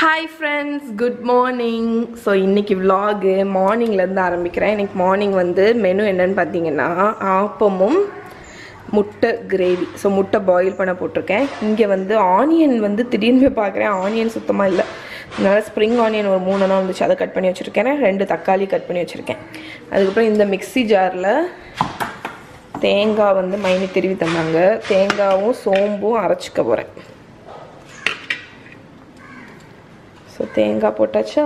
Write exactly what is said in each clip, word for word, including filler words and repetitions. Hi friends, good morning. So இன்னைக்கு vlog morning ல இருந்து ஆரம்பிக்கிறேன். இன்னைக்கு morning வந்து menu என்னன்னு பாத்தீங்கன்னா ஆப்பமும் முட்டை கிரேவி. So முட்டை boil பண்ண போட்டுருக்கேன். இங்க வந்து ஆனியன் வந்து திடீர்னு பார்க்கறேன் ஆனியன் சுத்தமா இல்ல. அதனால ஸ்ப்ரிங் ஆனியன் ஒரு மூணு அண்ணா வந்துச்சு அத கட் பண்ணி வச்சிருக்கேன். ரெண்டு தக்காளி கட் பண்ணி வச்சிருக்கேன். அதுக்கு அப்புறம் இந்த மிக்ஸி ஜார்ல தேங்காய் வந்து மைனி திருவி தந்தாங்க. தேங்காவும் சோம்பும் அரைச்சுக்க போறேன். So, தேங்கா போட்டாச்சா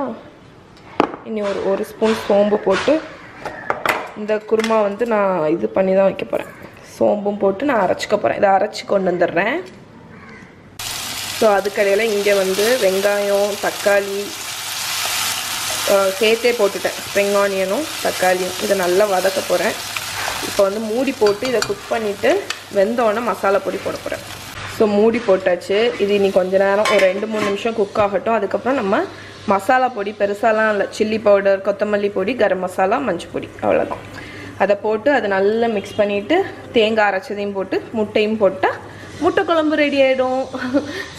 இன்னி ஒரு ஒரு ஸ்பூன் சோம்பு போட்டு இந்த குருமா வந்து நான் இது பண்ணி தான் வைக்க போறேன். சோம்பும் போட்டு நான் அரைச்சுக்க போறேன். இத அரைச்சு கொண்டு வந்தறேன். சோ அதுக்கடையில இங்க வந்து வெங்காயம், தக்காளி சேத்தே போட்டுட்டேன். ஸ்ப்ரிங் ஆனியனும் தக்காளியும் இத நல்லா வதக்க போறேன். இப்போ வந்து மூடி போட்டு இத குக் பண்ணிட்டு வெந்தோனே மசாலா பொடி போட போறேன். So மூடி போட்டாச்சு. இது இன்னி கொஞ்ச நேரம் ஒரு two three நிமிஷம் குக் ஆகட்டும். அதுக்கு அப்புறம் நம்ம மசாலா பொடி பெருசாலாம் இல்ல chili powder, கொத்தமல்லி பொடி, garam masala, மஞ்சள் பொடி அவ்வளவுதான். அத போட்டு அது நல்லா mix பண்ணிட்டு தேங்காய் அரைச்சதையும் போட்டு முட்டையும் போட்டா முட்டை குழம்பு ரெடி ஆயிடும்.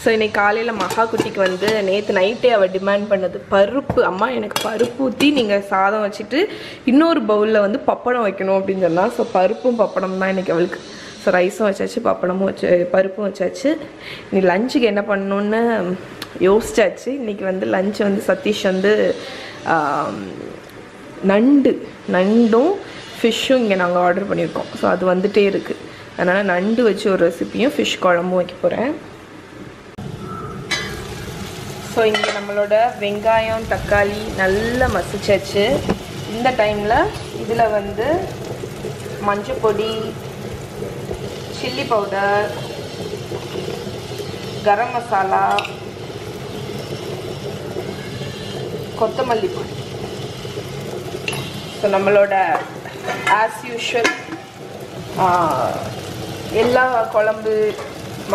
சோ இன்னைக்கு காலையில மகா குட்டிக்கு வந்து நேத்து நைட்டே அவ டிமாண்ட் பண்ணது பருப்பு. அம்மா எனக்கு பருப்பு ஊத்தி நீங்க சாதம் வச்சிட்டு இன்னொரு பவுல்ல வந்து பப்படம் வைக்கணும் அப்படி சொன்னா. சோ பருப்பும் பப்படம் தான் இன்னைக்கு அவளுக்கு. So rice வச்சாச்சு, பப்படமும் வச்சு பருப்பு வச்சாச்சு. இன்னி லஞ்சுக்கு என்ன பண்ணனும்னு யோசிச்சாச்சு. இன்னைக்கு வந்து லஞ்ச் வந்து சதீஷ் வந்து நண்டு நண்டும் ஃபிஷ்ஷும் இங்க நாங்க ஆர்டர் பண்ணிருக்கோம். சோ அது வந்துட்டே இருக்கு. அதனால நண்டு வச்சு ஒரு ரெசிபியும் ஃபிஷ் குழம்பும் வைக்க போறேன். சோ இங்க நம்மளோட வெங்காயம் தக்காளி நல்லா மசிச்சாச்சு. இந்த டைம்ல இதுல வந்து மஞ்சள் பொடி, chili powder, garam masala, kottamalli podi. So nammaloda as usual ah ella kolambu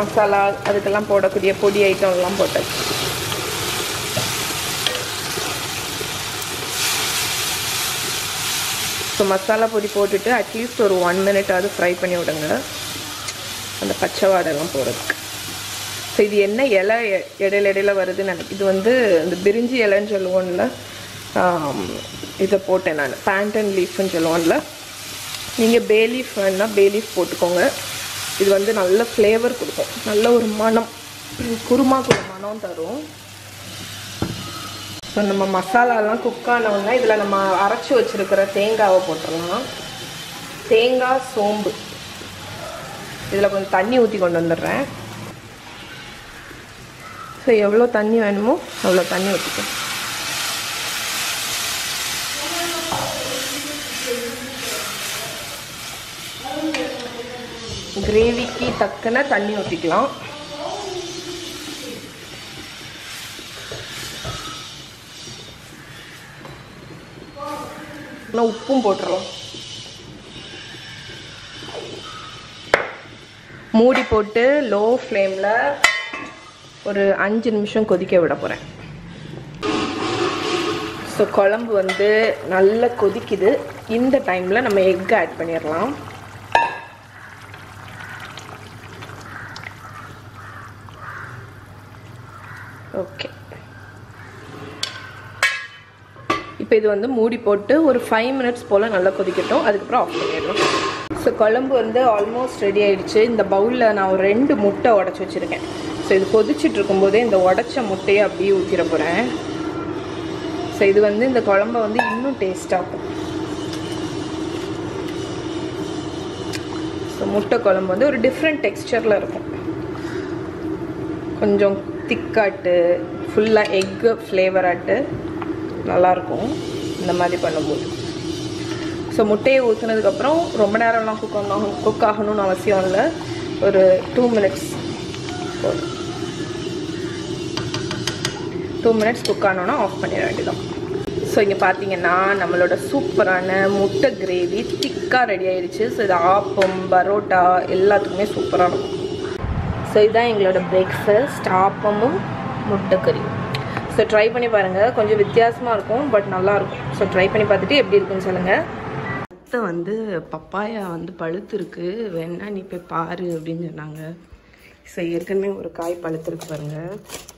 masala adukella podakuriya podi item ellam pottachu. So masala podi potittu at least or one minute adu fry panni vidunga. அந்த பச்சவாடெல்லாம் போறதுக்கு. So இது என்ன இலை இடையில இடையில வருது நான் இது வந்து இந்த பிரிஞ்சி இலைன்னு சொல்லுவோம்ல இத போட்டேன் நான். பேண்டன் லீஃப்னு சொல்லுவோம்ல நீங்க பே லீஃப் வேணும்னா பே லீஃப் போட்டுக்கோங்க. இது வந்து நல்ல ஃப்ளேவர் கொடுக்கும். நல்ல ஒரு மணம் குருமாக்கு ஒரு மணம் தரும். சோ நம்ம மசாலா எல்லாம் குக் ஆன உடனே இதுல நம்ம அரைச்சு வச்சிருக்கிற தேங்காவை போட்டுறலாம். தேங்காய் சோம்பு இதில் கொஞ்சம் தண்ணி ஊற்றி கொண்டு வந்துடுறேன். ஸோ எவ்வளோ தண்ணி வேணுமோ அவ்வளோ தண்ணி ஊற்றிக்கேன். கிரேவிக்கு தக்கன தண்ணி ஊற்றிக்கலாம். ஆனால் உப்பும் போட்டுறோம். மூடி போட்டு லோ ஃப்ளேம்ல ஒரு அஞ்சு நிமிஷம் கொதிக்க விட போறேன். ஸோ குழம்பு வந்து நல்லா கொதிக்குது. இந்த டைம்ல நம்ம எக் ஆட் பண்ணிடலாம். ஓகே இப்போ இது வந்து மூடி போட்டு ஒரு ஃபைவ் மினிட்ஸ் போல நல்லா கொதிக்கட்டும். அதுக்கப்புறம் ஆஃப் பண்ணிடலாம். ஸோ குழம்பு வந்து ஆல்மோஸ்ட் ரெடி ஆயிடுச்சு. இந்த பவுலில் நான் ஒரு ரெண்டு முட்டை உடச்சி வச்சுருக்கேன். ஸோ இது கொதிச்சுட்டு இருக்கும்போதே இந்த உடச்ச முட்டையை அப்படியே ஊற்றிட போகிறேன். ஸோ இது வந்து இந்த குழம்பை வந்து இன்னும் டேஸ்டாகும். ஸோ முட்டை குழம்பு வந்து ஒரு டிஃப்ரெண்ட் டெக்ஸ்டரில் இருக்கும். கொஞ்சம் திக்காட்டு ஃபுல்லாக எக்கு ஃப்ளேவர் ஆட்டு நல்லாயிருக்கும் இந்த மாதிரி பண்ணும்போது. ஸோ முட்டையை ஊற்றுனதுக்கப்புறம் ரொம்ப நேரம்லாம் குக் ஆகணும் குக் ஆகணும்னு அவசியம் இல்லை. ஒரு டூ மினிட்ஸ் போதும். டூ மினிட்ஸ் குக் ஆனோன்னா ஆஃப் பண்ணிட வேண்டியதான். ஸோ இங்கே பார்த்தீங்கன்னா நம்மளோட சூப்பரான முட்டை கிரேவி திக்காக ரெடி ஆயிடுச்சு. ஸோ இது ஆப்பம் பரோட்டா எல்லாத்துக்குமே சூப்பராக இருக்கும். ஸோ இதுதான் எங்களோட பிரேக்ஃபாஸ்ட் ஆப்பமும் முட்டை கறி. ஸோ ட்ரை பண்ணி பாருங்கள். கொஞ்சம் வித்தியாசமாக இருக்கும் பட் நல்லாயிருக்கும். ஸோ ட்ரை பண்ணி பார்த்துட்டு எப்படி இருக்குன்னு சொல்லுங்கள். வந்து பப்பாயா வந்து பழுத்துருக்கு வேணா நீ போய் பாரு அப்படின்னு சொன்னாங்க. ஸோ ஏற்கனவே ஒரு காய் பழுத்துருக்கு பாருங்க.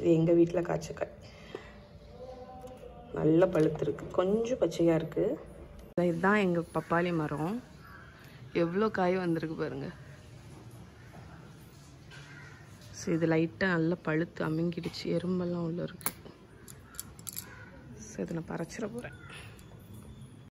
இது எங்கள் வீட்டில் காய்ச்ச காய். நல்ல பழுத்திருக்கு, கொஞ்சம் பச்சையாக இருக்குது. இதுதான் எங்கள் பப்பாளி மரம். எவ்வளோ காய் வந்திருக்கு பாருங்கள். ஸோ இது லைட்டாக நல்லா பழுத்து அமுங்கிடுச்சு, எறும்பெல்லாம் உள்ளே இருக்குது. ஸோ இதை நான் பறச்சிட போகிறேன்.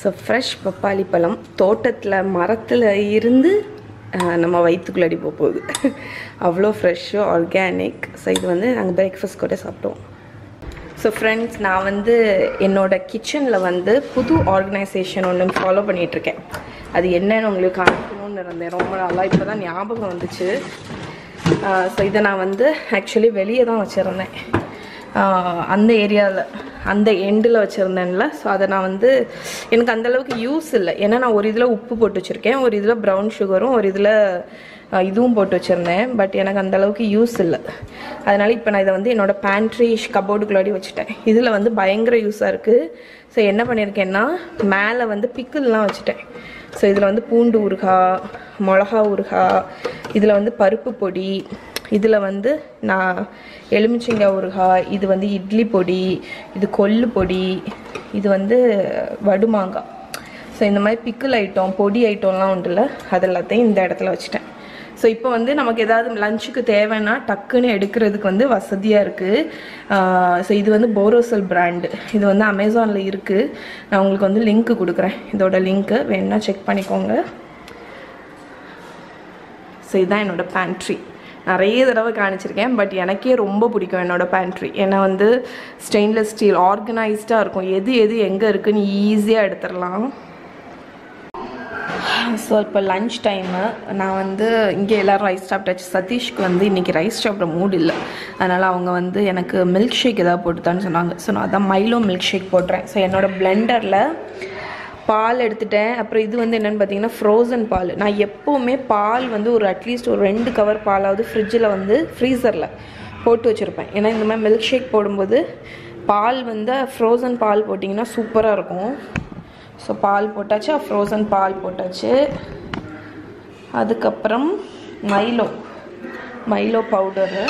ஸோ ஃப்ரெஷ் பப்பாளி பழம் தோட்டத்தில் மரத்தில் இருந்து நம்ம வயிற்றுக்குள்ளடி போக போகுது. அவ்வளோ ஃப்ரெஷ்ஷோ ஆர்கானிக். ஸோ இது வந்து நாங்கள் பிரேக்ஃபாஸ்ட் கூட சாப்பிட்டோம். ஸோ ஃப்ரெண்ட்ஸ், நான் வந்து என்னோடய கிச்சனில் வந்து புது ஆர்கனைசேஷன் ஒன்று ஃபாலோ பண்ணிகிட்ருக்கேன். அது என்னென்னு உங்களுக்கு காட்டணும்னு இருந்தேன் ரொம்ப நாளாக. இப்போ தான் ஞாபகம் வந்துச்சு. ஸோ இதை நான் வந்து ஆக்சுவலி வெளியே தான் வச்சுருந்தேன், அந்த ஏரியாவில் அந்த எண்டில் வச்சுருந்தேன்ல. ஸோ அதை நான் வந்து எனக்கு அந்தளவுக்கு யூஸ் இல்லை, ஏன்னா நான் ஒரு இதில் உப்பு போட்டு வச்சுருக்கேன், ஒரு இதில் ப்ரௌன் சுகரும் ஒரு இதில் இதுவும் போட்டு வச்சுருந்தேன். பட் எனக்கு அந்தளவுக்கு யூஸ் இல்லை. அதனால் இப்போ நான் இதை வந்து என்னோடய பேண்ட்ரி கபோர்டுக்குள்ளாடி வச்சுட்டேன். இதில் வந்து பயங்கர யூஸாக இருக்குது. ஸோ என்ன பண்ணியிருக்கேன்னா மேலே வந்து பிக்கிள்லாம் வச்சுட்டேன். ஸோ இதில் வந்து பூண்டு ஊறுகாய், மிளகா ஊறுகாய், இதில் வந்து பருப்பு பொடி, இதில் வந்து நான் எலுமிச்சங்காய் ஊறுகாய், இது வந்து இட்லி பொடி, இது கொள்ளு பொடி, இது வந்து வடுமாங்காய். ஸோ இந்த மாதிரி பிக்கிள் ஐட்டம் பொடி ஐட்டம்லாம் உண்டுல்ல, அதெல்லாத்தையும் இந்த இடத்துல வச்சுட்டேன். ஸோ இப்போ வந்து நமக்கு ஏதாவது லஞ்சுக்கு தேவைன்னா டக்குன்னு எடுக்கிறதுக்கு வந்து வசதியாக இருக்குது. ஸோ இது வந்து போரோசல் பிராண்டு, இது வந்து அமேசானில் இருக்குது. நான் உங்களுக்கு வந்து லிங்க்கு கொடுக்குறேன், இதோட லிங்க்கு வேணுன்னா செக் பண்ணிக்கோங்க. ஸோ இதுதான் என்னோடய பேண்ட்ரி. நிறைய தடவை காணிச்சிருக்கேன், பட் எனக்கே ரொம்ப பிடிக்கும் என்னோடய பேண்ட்ரி. ஏன்னா வந்து ஸ்டெயின்லெஸ் ஸ்டீல் ஆர்கனைஸ்டாக இருக்கும், எது எது எங்கே இருக்குதுன்னு ஈஸியாக எடுத்துடலாம். ஸோ இப்போ லஞ்ச் டைமு. நான் வந்து இங்கே எல்லோரும் ரைஸ் சாப்பிட்டாச்சு. சதீஷ்க்கு வந்து இன்றைக்கி ரைஸ் சாப்பிட்ற மூடு இல்லை, அதனால் அவங்க வந்து எனக்கு மில்க் ஷேக் எதாவது போட்டுத்தான்னு சொன்னாங்க. ஸோ நான் அதான் மைலோ மில்க் ஷேக் போட்டுறேன். ஸோ என்னோடய பிளெண்டரில் பால் எடுத்துட்டேன். அப்புறம் இது வந்து என்னென்னு பார்த்தீங்கன்னா ஃப்ரோசன் பால். நான் எப்போவுமே பால் வந்து ஒரு அட்லீஸ்ட் ஒரு ரெண்டு கவர் பாலாவது ஃப்ரிட்ஜில் வந்து ஃப்ரீசரில் போட்டு வச்சுருப்பேன். ஏன்னா இந்த மாதிரி மில்க் ஷேக் போடும்போது பால் வந்து ஃப்ரோசன் பால் போட்டிங்கன்னா சூப்பராக இருக்கும். ஸோ பால் போட்டாச்சு, ஃப்ரோசன் பால் போட்டாச்சு. அதுக்கப்புறம் மைலோ மைலோ பவுடரு.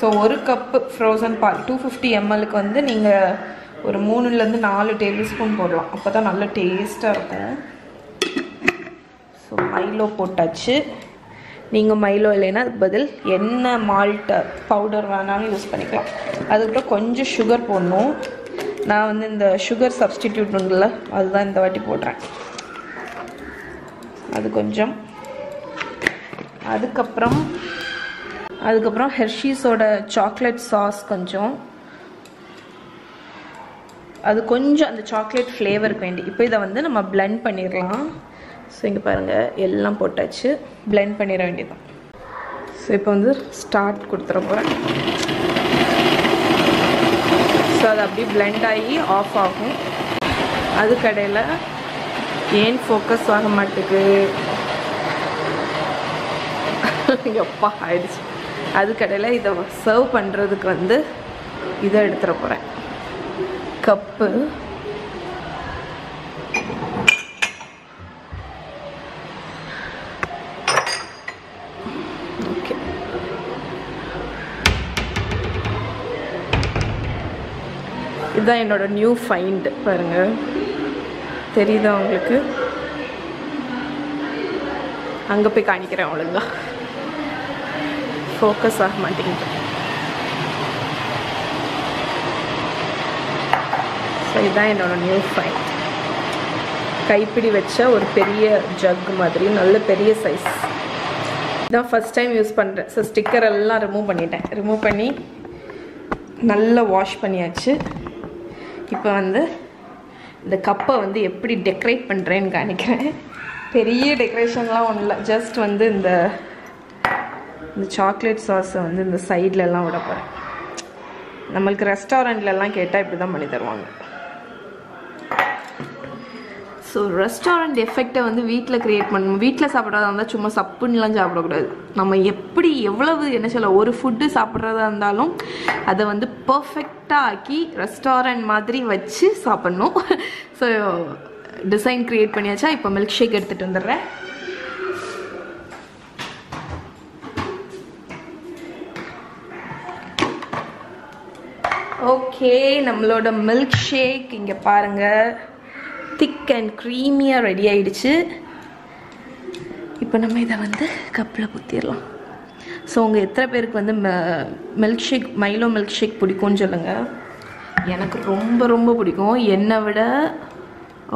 ஸோ ஒரு கப்பு ஃப்ரோசன் பால் டூ ஃபிஃப்டி எம்எல்லுக்கு வந்து நீங்கள் ஒரு மூணுலேருந்து நாலு டேபிள் ஸ்பூன் போடலாம், அப்போ தான் நல்லா டேஸ்ட்டாக இருக்கும். ஸோ மைலோ போட்டாச்சு. நீங்கள் மைலோ இல்லைன்னா அதுக்கு பதில் என்ன மால்ட் பவுடர் வேணாலும் யூஸ் பண்ணிக்கலாம். அதுக்கப்புறம் கொஞ்சம் சுகர் போடணும். நான் வந்து இந்த சுகர் சப்ஸ்டிடியூட் உண்டுல, அதுதான் இந்த வாட்டி போடுறேன். அது கொஞ்சம். அதுக்கப்புறம் அதுக்கப்புறம் ஹெர்ஷீஸோட சாக்லேட் சாஸ் கொஞ்சம், அது கொஞ்சம் அந்த சாக்லேட் ஃப்ளேவருக்கு வேண்டி. இப்போ இதை வந்து நம்ம பிளெண்ட் பண்ணிடலாம். ஸோ இங்கே பாருங்கள் எல்லாம் போட்டாச்சு, பிளெண்ட் பண்ணிட வேண்டியதுதான். ஸோ இப்போ வந்து ஸ்டார்ட் கொடுத்துட போகிறேன். ஸோ அது அப்படியே பிளெண்ட் ஆகி ஆஃப் ஆகும். அது கடையில் ஏன் ஃபோக்கஸ் ஆக மாட்டேக்கு, எப்பா ஆயிடுச்சு. அது கடையில் இதை சர்வ் பண்ணுறதுக்கு வந்து இதை எடுத்துட போகிறேன். Cup okay. இதுதான் என்னோட நியூ ஃபைண்ட் பாருங்க, தெரியுதா உங்களுக்கு? அங்கே போய் காணிக்கிறேன், ஒழுங்கா ஃபோக்கஸ் ஆக மாட்டேங்குது. இதுதான் என்னோட நியூ ஃபைண்ட். கைப்பிடி வச்ச ஒரு பெரிய ஜக் மாதிரி, நல்ல பெரிய சைஸ். இதான் ஃபஸ்ட் டைம் யூஸ் பண்ணுறேன். ஸோ ஸ்டிக்கர் எல்லாம் ரிமூவ் பண்ணிட்டேன். ரிமூவ் பண்ணி நல்லா வாஷ் பண்ணியாச்சு. இப்போ வந்து இந்த கப்பை வந்து எப்படி டெக்கரேட் பண்ணுறேன்னு காமிக்கிறேன். பெரிய டெக்கரேஷன்லாம் ஒன்றும் இல்லை, ஜஸ்ட் வந்து இந்த the chocolate sauce on the side. We will get the restaurant. So, restaurant effect is created in wheat. We will create a sapun. We will eat a food. That is perfect. Restaurant madri vachi sapano. So, design create paniacha. Now, milkshake. Okay, namaloda milkshake inga paranga thick and creamy ready aidichu ipo nama idha vandu cup la puthiralam so unga ethra perukku vandu milkshake milo milkshake pidikum solunga enakku romba romba pidikum enna vida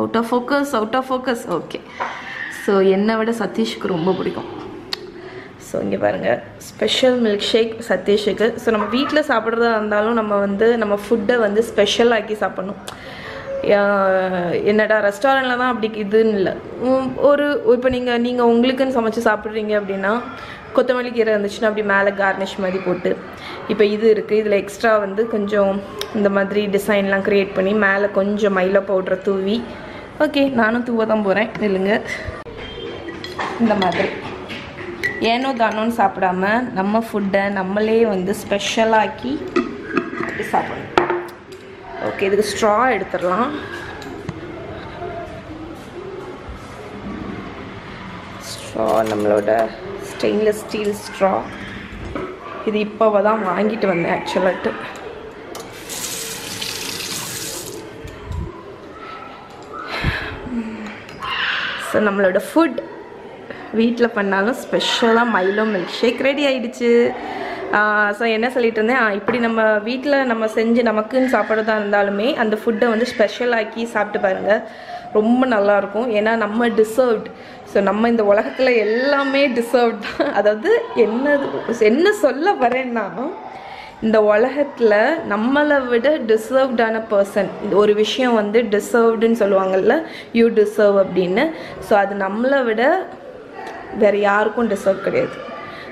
out of focus out of focus okay so enna vida Satish ku romba pidikum. So, special milkshake Satish. So, we eat the food and we special. In the restaurant, we eat the food. If you eat the food, you can eat garnish. Now, extra design create Milo powder. Okay, I'm going to eat ஏனோ தானோ சாப்பிடாம நம்ம food நம்மளே வந்து special ஆக்கி சாப்பிடுறோம். Okay இதுக்கு straw எடுத்துறலாம். straw நம்மளோட stainless steel straw. இது இப்போவே தான் வாங்கிட்டு வந்தேன் actually. சோ நம்மளோட ஃபுட் வீட்ல பண்ணாலும் ஸ்பெஷலா மைலோ மில்க் ஷேக் ரெடி ஆயிடுச்சு. சோ என்ன சொல்லிட்டு இருந்தேன் இப்படி நம்ம வீட்ல நம்ம செஞ்சு நமக்கு சாப்பிடுறதா இருந்தாலுமே அந்த ஃபுட்டை வந்து ஸ்பெஷல் ஆக்கி சாப்பிட்டு பாருங்க. ரொம்ப நல்லா இருக்கும். ஏனா நம்ம டிசர்வ்ட். சோ நம்ம இந்த உலகத்துல எல்லாமே டிசர்வ்ட் தான். அதாவது என்ன என்ன சொல்ல வரேன்னா இந்த உலகத்துல நம்மளை விட டிசர்வ்டான पर्सन ஒரு விஷயம் வந்து டிசர்வ்ட்னு சொல்வாங்கல்ல யூ டிசர்வ் அப்படினு. சோ அது நம்மளை விட வேற யாருக்கும் டிசர்வ் கிடையாது.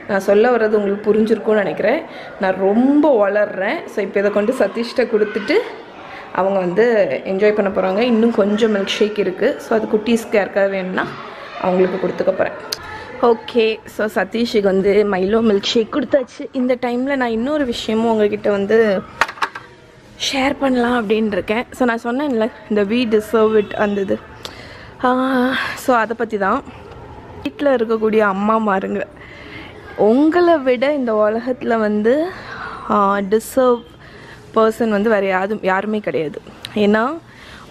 நான் சொல்ல வரது உங்களுக்கு புரிஞ்சிருக்கும்னு நினைக்கிறேன். நான் ரொம்ப வளர்றேன். சோ இப்போ இத கொண்டு சதீஷ்ட கொடுத்துட்டு அவங்க வந்து என்ஜாய் பண்ண போறாங்க. இன்னும் கொஞ்சம் மில்க் ஷேக் இருக்கு. சோ அது குட்டீஸ்க்கு யாருக்காவது வேணும்னா அவங்களுக்கு கொடுத்துக்க போறேன். ஓகே சோ சதீஷ்க்கு வந்து மைலோ மில்க் ஷேக் கொடுத்தாச்சு. இந்த டைம்ல நான் இன்னொரு விஷயமும் உங்ககிட்ட வந்து ஷேர் பண்ணலாம் அப்படிን இருக்கேன். சோ நான் சொன்னேன்ல இந்த we deserve it அந்தது. சோ அத பத்தி தான் வீட்ல இருக்கக்கூடிய அம்மா மாருங்க உங்களை விட இந்த உலகத்துல வந்து டிசர்வ் पर्सन வந்து வேற யாரும் யாருமே கிடையாது. ஏனா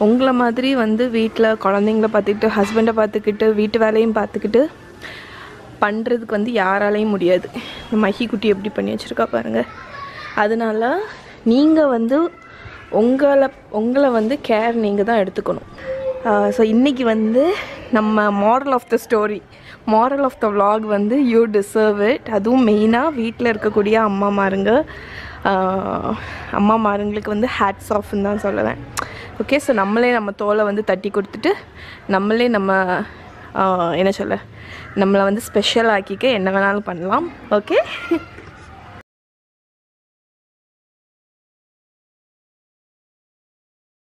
உங்கள மாதிரி வந்து வீட்ல குழந்தைகளை பாத்துக்கிட்டு ஹஸ்பண்ட பாத்துக்கிட்டு வீட்டு வேலையும் பாத்துக்கிட்டு பண்றதுக்கு வந்து யாராலயும் முடியாது. மஹி குட்டி எப்படி பண்ணி வச்சிருக்கா பாருங்க. அதனால நீங்க வந்து உங்கள உங்கள வந்து கேர் நீங்க தான் எடுத்துக்கணும். So இன்னைக்கு வந்து நம்ம moral of the story moral of the vlog வந்து you deserve it. அதுவும் மெயினா வீட்ல இருக்கக்கூடிய அம்மா மாருங்க அம்மா மாருங்களுக்கு வந்து hats off ன்னு தான் சொல்றேன். ஓகே சோ நம்மளே நம்ம தோளை வந்து தட்டி கொடுத்துட்டு நம்மளே நம்ம என்ன சொல்ல நம்மள வந்து ஸ்பெஷல் ஆக்கிக்க என்ன வேணாலும் பண்ணலாம். ஓகே